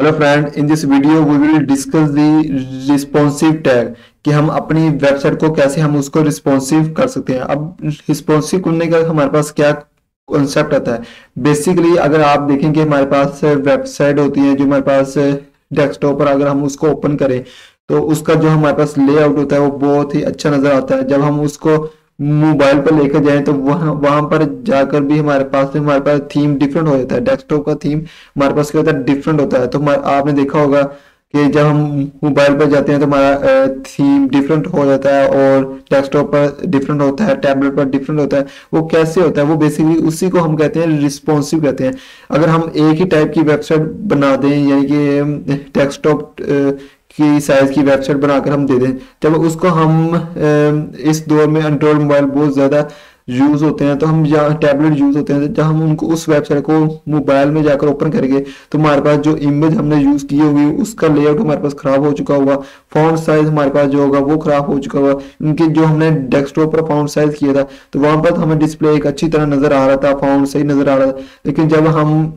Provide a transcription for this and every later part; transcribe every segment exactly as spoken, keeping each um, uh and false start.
Hello friend, in this video we will discuss the responsive tag कि हम अपनी website को कैसे हम उसको रिस्पॉन्सिव कर सकते हैं। अब रिस्पॉन्सिव करने का हमारे पास क्या कॉन्सेप्ट आता है? बेसिकली अगर आप देखेंगे हमारे पास वेबसाइट होती है जो हमारे पास डेस्कटॉप पर, अगर हम उसको ओपन करें तो उसका जो हमारे पास लेआउट होता है वो बहुत ही अच्छा नजर आता है। जब हम उसको मोबाइल पर लेकर जाएं तो वहां वहां पर जाकर भी हमारे पास हमारे पास थीम डिफरेंट हो जाता है। डेस्कटॉप का थीम हमारे पास क्या होता है? डिफरेंट होता है। तो आपने देखा होगा कि जब हम मोबाइल पर जाते हैं तो हमारा थीम डिफरेंट हो जाता है और डेस्कटॉप पर डिफरेंट होता है, टैबलेट पर डिफरेंट होता है। वो कैसे होता है? वो बेसिकली उसी को हम कहते हैं रिस्पॉन्सिव कहते हैं। अगर हम एक ही टाइप की वेबसाइट बना दें, यानी कि डेस्कटॉप की साइज की वेबसाइट बनाकर हम दे दें, जब उसको हम इस दौर में एंड्रॉइड मोबाइल बहुत ज़्यादा यूज़ होते हैं तो हम या टैबलेट यूज़ होते हैं, जब हम उनको उस वेबसाइट को मोबाइल में जाकर ओपन करेंगे तो हमारे पास जो इमेज हमने यूज़ की होगी उसका लेआउट हमारे पास ख़राब हो चुका होगा, फ़ॉन्ट साइज़ हमारे पास जो होगा वो ख़राब हो चुका होगा। इनके जो हमने डेस्कटॉप पर फ़ॉन्ट साइज़ किया था तो वहाँ पर हमें डिस्प्ले एक अच्छी तरह नज़र आ रहा था, फ़ॉन्ट सही नज़र आ रहा था, लेकिन जब हम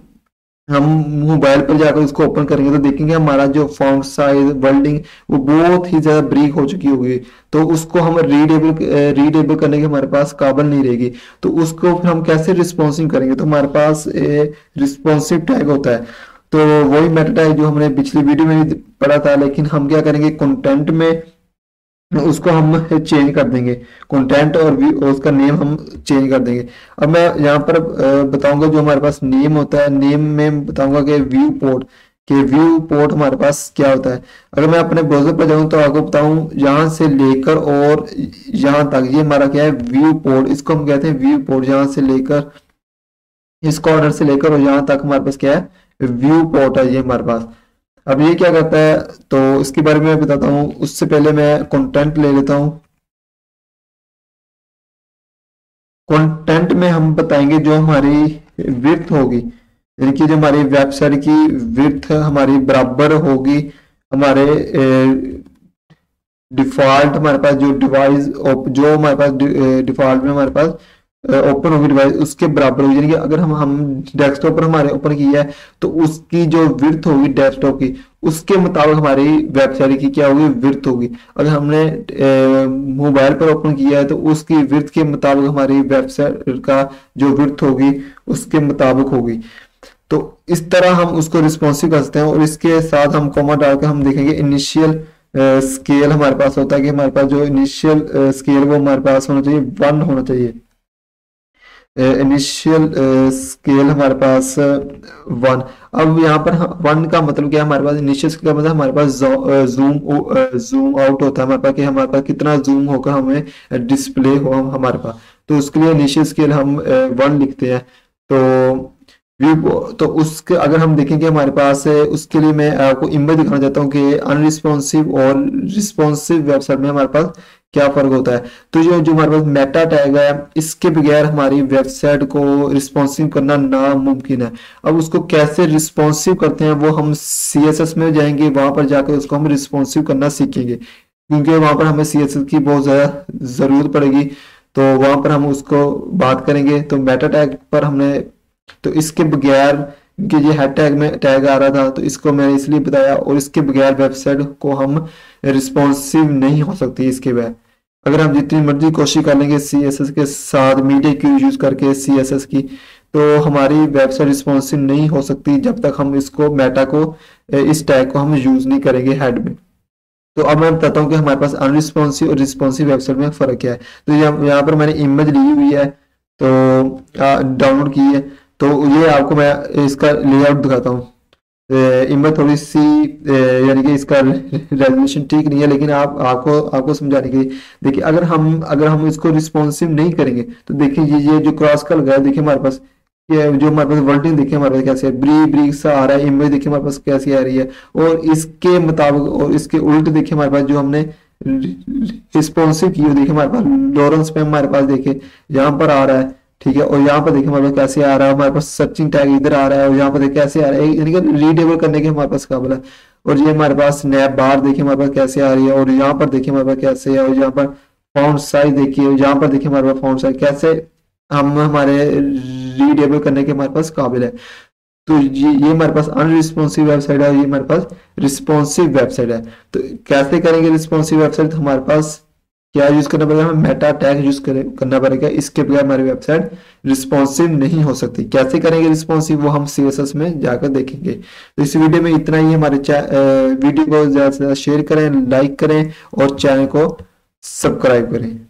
हम मोबाइल पर जाकर उसको ओपन करेंगे तो देखेंगे हमारा जो फॉन्ट साइज, वर्डिंग वो बहुत ही ज़्यादा ब्रीक हो चुकी होगी, तो उसको हम रीडेबल रीडेबल करने के हमारे पास काबिल नहीं रहेगी। तो उसको फिर हम कैसे रिस्पॉन्सिव करेंगे? तो हमारे पास रिस्पॉन्सिव टैग होता है, तो वही मेटा टैग जो हमने पिछली वीडियो में भी पढ़ा था, लेकिन हम क्या करेंगे कंटेंट में उसको हम चेंज कर देंगे। कंटेंट और उसका नेम हम चेंज कर देंगे। अब मैं यहाँ पर बताऊंगा जो हमारे पास नेम होता है, नेम में बताऊंगा कि व्यू पोर्ट कि व्यू पोर्ट हमारे पास क्या होता है। अगर मैं अपने ब्राउजर पर जाऊँ तो आपको बताऊँ यहाँ से लेकर और यहाँ तक ये हमारा क्या है? Viewport. इसको हम कहते हैं व्यू पोर्ट। यहाँ से लेकर इस कॉर्नर से लेकर और यहाँ तक हमारे पास क्या है? व्यू पोर्ट है ये हमारे पास। अब ये क्या करता है तो इसके बारे में बताता हूँ। उससे पहले मैं कंटेंट ले लेता हूँ। कंटेंट में हम बताएंगे जो हमारी विड्थ होगी, यानी कि जो हमारी वेबसाइट की विड्थ हमारी बराबर होगी हमारे डिफॉल्ट हमारे पास जो डिवाइस जो हमारे पास डिफॉल्ट में हमारे पास ओपन होगी डिवाइस उसके बराबर होगी। यानी कि अगर हम हम डेस्कटॉप पर हमारे ओपन किया है तो उसकी जो विड्थ होगी डेस्कटॉप की उसके मुताबिक हमारी वेबसाइट की क्या होगी? विड्थ होगी। अगर हमने मोबाइल पर ओपन किया है तो उसकी विड्थ के मुताबिक हमारी वेबसाइट का जो विड्थ होगी उसके मुताबिक होगी। तो इस तरह हम उसको रिस्पॉन्सिव कर सकते हैं। और इसके साथ हम कॉमा डालकर हम देखेंगे इनिशियल स्केल हमारे पास होता है कि हमारे पास जो इनिशियल स्केल वो हमारे पास होना चाहिए वन होना चाहिए। इनिशियल uh, स्केल uh, हमारे पास वन। uh, अब यहाँ पर वन का मतलब क्या है? हमारे पास इनिशियल स्केल का मतलब हमारे पास जूम जूम आउट होता है हमारे पास कि हमारे पास कितना जूम होगा हमें डिस्प्ले हो हमारे पास, तो उसके लिए इनिशियल स्केल हम वन uh, लिखते हैं। तो तो उसके अगर हम देखेंगे हमारे पास उसके लिए मैं आपको इमेज दिखाना चाहता हूँ कि अनरिस्पॉन्सिव और रिस्पॉन्सिव वेबसाइट में हमारे पास क्या फर्क होता है। तो जो जो हमारे पास मेटा टैग है इसके बगैर हमारी वेबसाइट को रिस्पॉन्सिव करना नामुमकिन है। अब उसको कैसे रिस्पॉन्सिव करते हैं वो हम सी एस एस में जाएंगे, वहां पर जाकर उसको हम रिस्पॉन्सिव करना सीखेंगे क्योंकि वहां पर हमें सी एस एस की बहुत ज्यादा जरूरत पड़ेगी, तो वहां पर हम उसको बात करेंगे। तो मेटा टैग पर हमने तो इसके बगैर कि ये हेड टैग में टैग आ रहा था तो इसको मैंने इसलिए बताया, और इसके बगैर वेबसाइट को हम रिस्पॉन्सिव नहीं हो सकती। इसके बगैर अगर हम जितनी मर्जी कोशिश कर लेंगे सी एस एस के साथ मीडिया क्यू यूज करके सी एस एस की, तो हमारी वेबसाइट रिस्पॉन्सिव नहीं हो सकती जब तक हम इसको मेटा को इस टैग को हम यूज नहीं करेंगे हेड में। तो अब मैं बताता हूँ कि हमारे पास अनरिस्पॉन्सिव और रिस्पॉन्सिव वेबसाइट में फर्क क्या है। तो यहाँ पर मैंने इमेज ली हुई है तो डाउनलोड की है, तो ये आपको मैं इसका लेआउट दिखाता हूँ। इमेज थोड़ी सी यानी कि इसका रेजोल्यूशन ठीक नहीं है, लेकिन आप आपको आपको समझाने के लिए देखिए अगर हम अगर हम इसको रिस्पॉन्सिव नहीं करेंगे तो देखिए ये ये जो क्रॉस का लगा है, देखिए हमारे पास ये जो हमारे पास वर्डिंग देखिए हमारे पास कैसे ब्री ब्री सा आ रहा है, इमेज देखिए हमारे पास कैसी आ रही है, और इसके मुताबिक और इसके उल्ट देखिए हमारे पास जो हमने रिस्पॉन्सिव की देखिए हमारे पास लॉरेंस पे हमारे पास देखिए यहाँ पर आ रहा है, ठीक है, और यहाँ पर देखिए हमारे पास कैसे आ रहा है, हमारे पास सर्चिंग टैग इधर आ रहा है और यहाँ पर देखिए कैसे आ रहा है, यानी कि रीडेबल करने के हमारे पास काबिल है। और ये हमारे पास स्नैप बार देखिए हमारे पास कैसे आ रही है और यहाँ पर देखिए हमारे पास कैसे है, और यहाँ पर फॉन्ट साइज देखिए और यहाँ पर देखिए हमारे पास फॉन्ट साइज कैसे हम हमारे रीडेबल करने के हमारे पास काबिल है। तो ये ये हमारे पास अनरिस्पॉन्सिव वेबसाइट है, ये हमारे पास रिस्पॉन्सिव वेबसाइट है। तो कैसे करेंगे रिस्पॉन्सिव वेबसाइट? तो हमारे पास क्या यूज करना पड़ेगा? हमें मेटा टैग यूज करना पड़ेगा, इसके बगैर हमारी वेबसाइट रिस्पॉन्सिव नहीं हो सकती। कैसे करेंगे रिस्पॉन्सिव वो हम सी एस एस में जाकर देखेंगे। तो इस वीडियो में इतना ही। हमारे वीडियो को ज्यादा से ज्यादा शेयर करें, लाइक करें और चैनल को सब्सक्राइब करें।